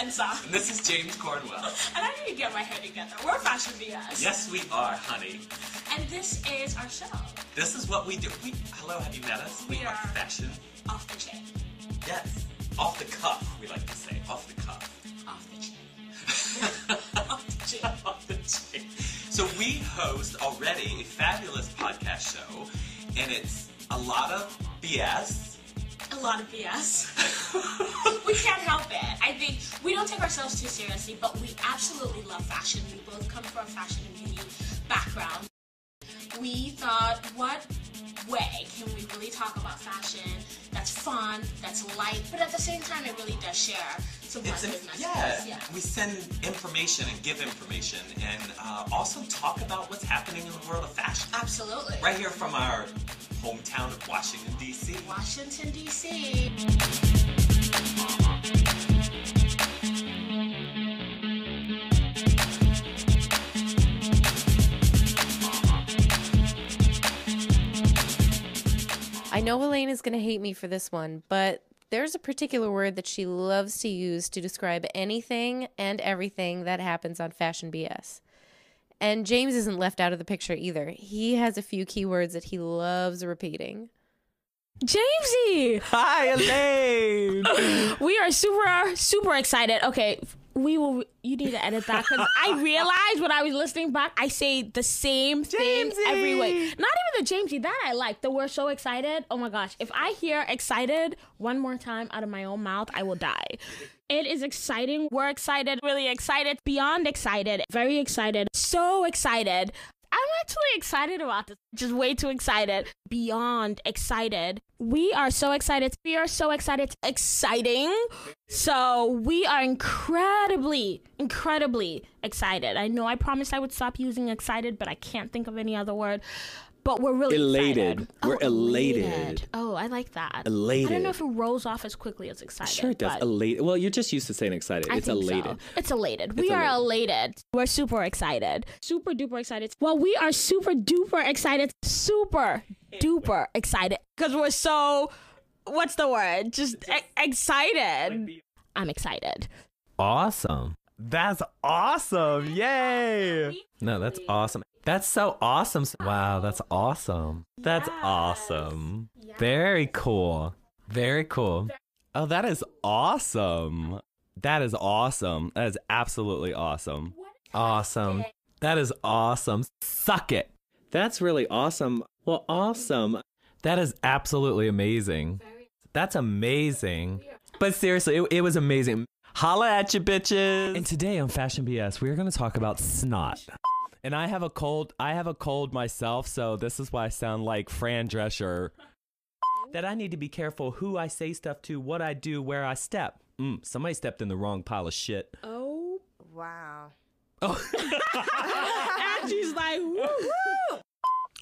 Mensah. And this is James Cornwell. And I need to get my hair together. We're Fashion BS. Yes, we are, honey. And this is our show. This is what we do. Hello, have you met us? We are fashion. Off the chain. Yes. Off the cuff, we like to say. Off the cuff. Off the chain. Off the chain. Off the chain. So we host already a fabulous podcast show, and it's a lot of BS. A lot of BS. We can't help it. I think we don't take ourselves too seriously, but we absolutely love fashion. We both come from a fashion and beauty background. We thought, what way can we really talk about fashion that's fun, that's light, but at the same time it really does share some positive messages. Yeah, we send information and give information and also talk about what's happening in the world of fashion. Absolutely. Right here from our hometown of Washington, D.C. Washington, D.C. I know Elaine is going to hate me for this one, but there's a particular word that she loves to use to describe anything and everything that happens on Fashion BS. And James isn't left out of the picture either. He has a few keywords that he loves repeating. Jamesy! Hi, Elaine! We are super, super excited. Okay, you need to edit that because I realized when I was listening back, I say the same thing every week. Not even the Jamesy, that I like. The word so excited. Oh my gosh. If I hear excited one more time out of my own mouth, I will die. It is exciting. We're excited, really excited, beyond excited, very excited, so excited. I'm actually excited about this. Just way too excited. Beyond excited. We are so excited. We are so excited. It's exciting. So we are incredibly, incredibly excited. I know I promised I would stop using excited, but I can't think of any other word. But we're really elated. Excited. We're elated. Oh, I like that. Elated. I don't know if it rolls off as quickly as excited. Sure it does. Elated. Well, you're just used to saying excited. It's elated. So. It's elated. We are elated. We're super excited. Super duper excited. Well, we are super duper excited. Super duper excited. Because we're so, what's the word? Just excited. I'm excited. Awesome. That's awesome. Yay. No, that's awesome. That's so awesome. Wow, that's awesome. That's awesome. Yes. Very cool. Very cool. Oh, that is awesome. That is awesome. That is absolutely awesome. Awesome. That is awesome. Suck it. That's really awesome. Well, awesome. That is absolutely amazing. That's amazing. But seriously, it was amazing. Holla at you, bitches. And today on Fashion BS, we're going to talk about snot. And I have a cold. I have a cold myself, so this is why I sound like Fran Drescher. That I need to be careful who I say stuff to, what I do, where I step. Somebody stepped in the wrong pile of shit. Oh, wow. Oh. And she's like, woo-hoo.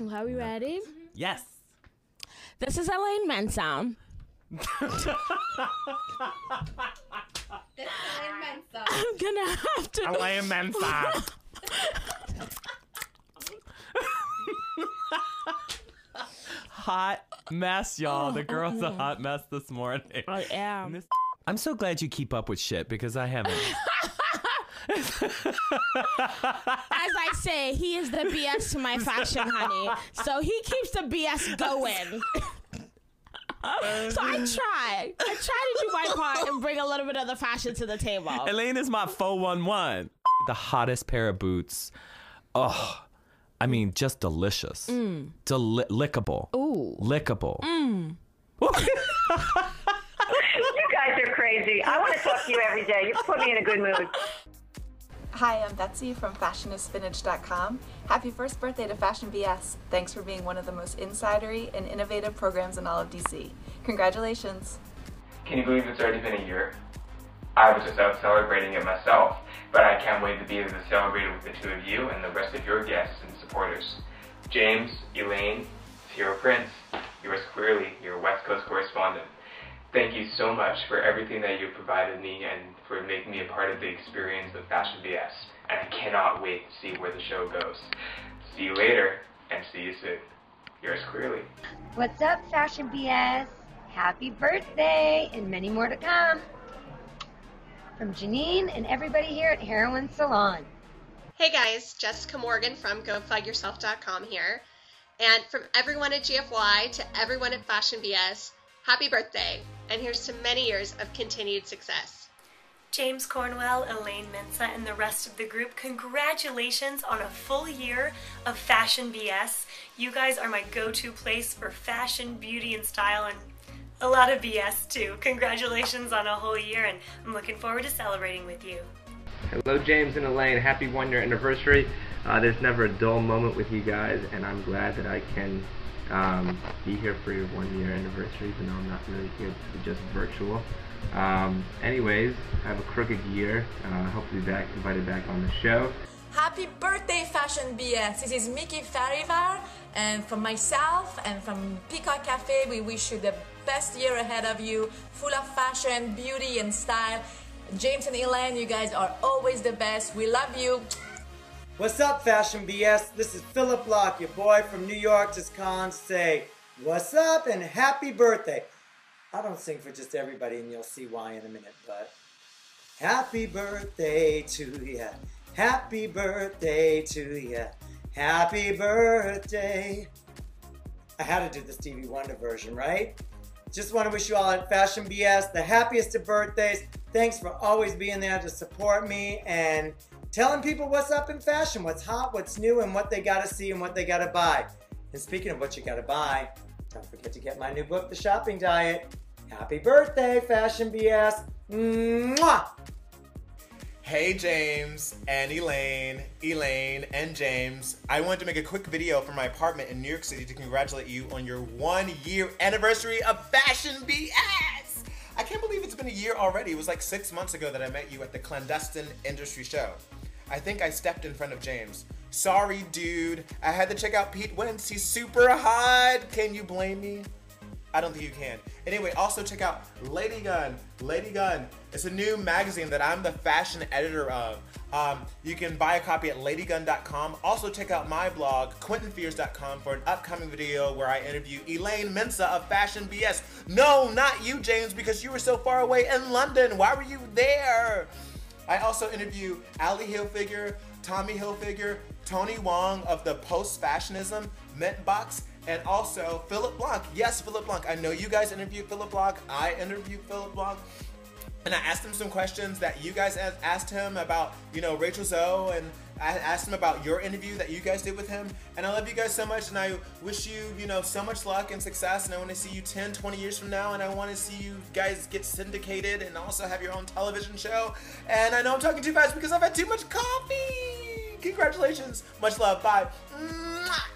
Well, are we ready? Yes. This is Elaine Mensah. This is Elaine Mensah. I'm gonna have to. Elaine Mensah. Hot mess, y'all. The girl's a hot mess this morning. I am. I'm so glad you keep up with shit because I haven't. As I say, he is the BS to my fashion, honey. So he keeps the BS going. So I try to do my part and bring a little bit of the fashion to the table. Elaine is my 411. The hottest pair of boots. Oh, I mean, just delicious. Lickable. Ooh. Lickable. You guys are crazy. I want to talk to you every day. You put me in a good mood. Hi, I'm Betsy from FashionistSpinach.com. Happy first birthday to Fashion BS. Thanks for being one of the most insidery and innovative programs in all of DC. Congratulations. Can you believe it's already been a year? I was just out celebrating it myself, but I can't wait to be able to celebrate it with the two of you and the rest of your guests and supporters. James, Elaine, Zero Prince, yours clearly, your West Coast correspondent. Thank you so much for everything that you provided me and for making me a part of the experience of Fashion BS. And I cannot wait to see where the show goes. See you later and see you soon. Yours clearly. What's up, Fashion BS? Happy birthday and many more to come. from Jeanine and everybody here at Heroine Salon. Hey guys, Jessica Morgan from GoFugYourself.com here. And from everyone at GFY to everyone at Fashion BS, happy birthday, and here's to many years of continued success. James Cornwell, Elaine Mensah, and the rest of the group, congratulations on a full year of Fashion BS. You guys are my go-to place for fashion, beauty, and style, and a lot of BS too. Congratulations on a whole year, and I'm looking forward to celebrating with you. Hello, James and Elaine. Happy one-year anniversary. There's never a dull moment with you guys, and I'm glad that I can be here for your one-year anniversary, even though I'm not really here. It's just virtual. Anyways, I have a crooked year. Hopefully back invited back on the show. Happy birthday, Fashion BS. This is Miki Farivar, and from myself and from Peacock Cafe, we wish you the best year ahead of you, full of fashion, beauty, and style. James and Elaine, you guys are always the best. We love you. What's up, Fashion BS? This is Phillip Bloch, your boy from New York. Just calling to say what's up and happy birthday. I don't sing for just everybody, and you'll see why in a minute, but happy birthday to ya. Happy birthday to ya. Happy birthday. I had to do the Stevie Wonder version, right? Just want to wish you all at Fashion BS the happiest of birthdays. Thanks for always being there to support me and telling people what's up in fashion, what's hot, what's new, and what they gotta see and what they gotta buy. And speaking of what you gotta buy, don't forget to get my new book, The Shopping Diet. Happy birthday, Fashion BS. Mwah! Hey James and Elaine and James. I wanted to make a quick video from my apartment in New York City to congratulate you on your one-year anniversary of Fashion BS. I can't believe it's been a year already. It was like 6 months ago that I met you at the Clandestine Industry Show. I think I stepped in front of James. Sorry, dude. I had to check out Pete Wentz. He's super hot. Can you blame me? I don't think you can. Anyway, also check out Lady Gun. Lady Gun. It's a new magazine that I'm the fashion editor of. You can buy a copy at ladygun.com. Also check out my blog, quentinfears.com, for an upcoming video where I interview Elaine Mensah of Fashion BS. No, not you, James, because you were so far away in London. Why were you there? I also interview Ali Hilfiger, Tommy Hilfiger, Tony Wong of the Post-Fashionism Mint Box, and also Phillip Bloch. Yes, Phillip Bloch. I know you guys interviewed Phillip Bloch. I interviewed Phillip Bloch. And I asked him some questions that you guys asked him about, you know, Rachel Zoe, and I asked him about your interview that you guys did with him. And I love you guys so much, and I wish you, you know, so much luck and success, and I want to see you 10, 20 years from now, and I want to see you guys get syndicated and also have your own television show. And I know I'm talking too fast because I've had too much coffee. Congratulations. Much love. Bye. Mwah.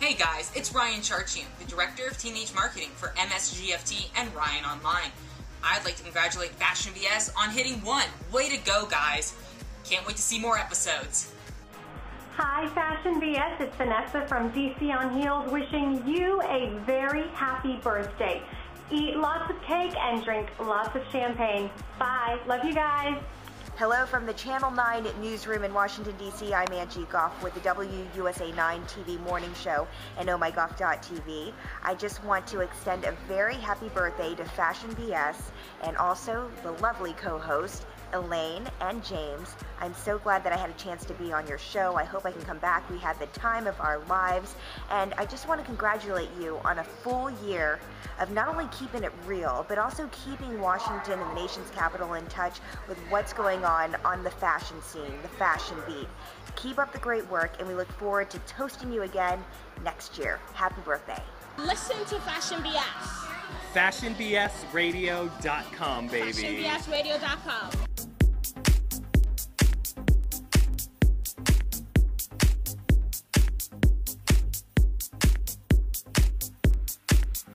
Hey guys, it's Ryan Charchian, the Director of Teenage Marketing for MSGFT and Ryan Online. I'd like to congratulate Fashion BS on hitting one. Way to go, guys. Can't wait to see more episodes. Hi, Fashion BS. It's Vanessa from DC on Heels wishing you a very happy birthday. Eat lots of cake and drink lots of champagne. Bye. Love you guys. Hello from the Channel 9 newsroom in Washington, D.C. I'm Angie Goff with the WUSA 9 TV morning show and ohmygoff.tv. I just want to extend a very happy birthday to Fashion BS and also the lovely co-host, Elaine and James. I'm so glad that I had a chance to be on your show. I hope I can come back. We had the time of our lives, and I just want to congratulate you on a full year of not only keeping it real, but also keeping Washington and the nation's capital in touch with what's going on the fashion scene, the fashion beat. Keep up the great work, and we look forward to toasting you again next year. Happy birthday. Listen to Fashion BS. FashionBSRadio.com, baby. FashionBSRadio.com.